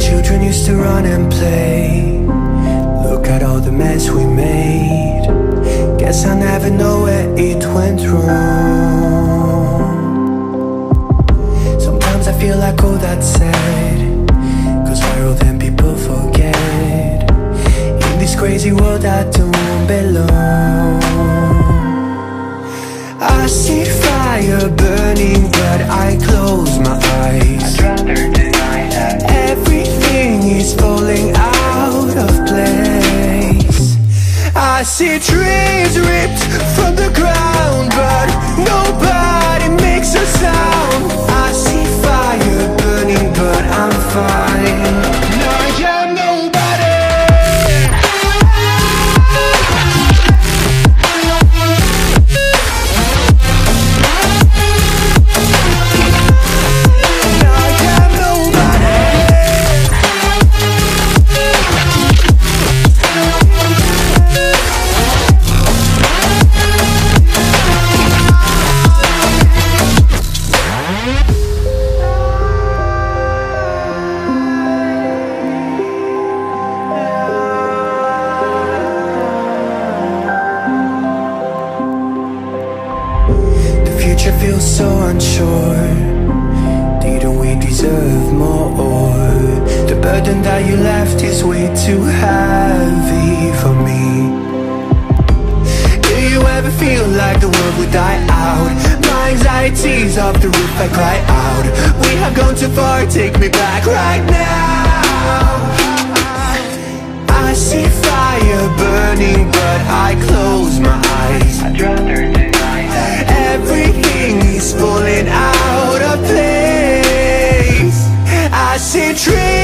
Children used to run and play. Look at all the mess we made. Guess I never know where it went wrong. Sometimes I feel like all that's sad, 'cause viral then people forget. In this crazy world I don't belong. I see fire burning, but I close my eyes. I'd rather deny that. Everything is falling out of place. I see trees ripped from the ground, but nobody makes a sound. I see fire burning, but I'm fine. So unsure, didn't we deserve more? Or the burden that you left is way too heavy for me. Do you ever feel like the world would die out? My anxiety's off the roof, I cry out. We have gone too far, take me back right now. I see fire burning, but I close my eyes. I'd rather deny that. Everything is falling out of place. I see trees.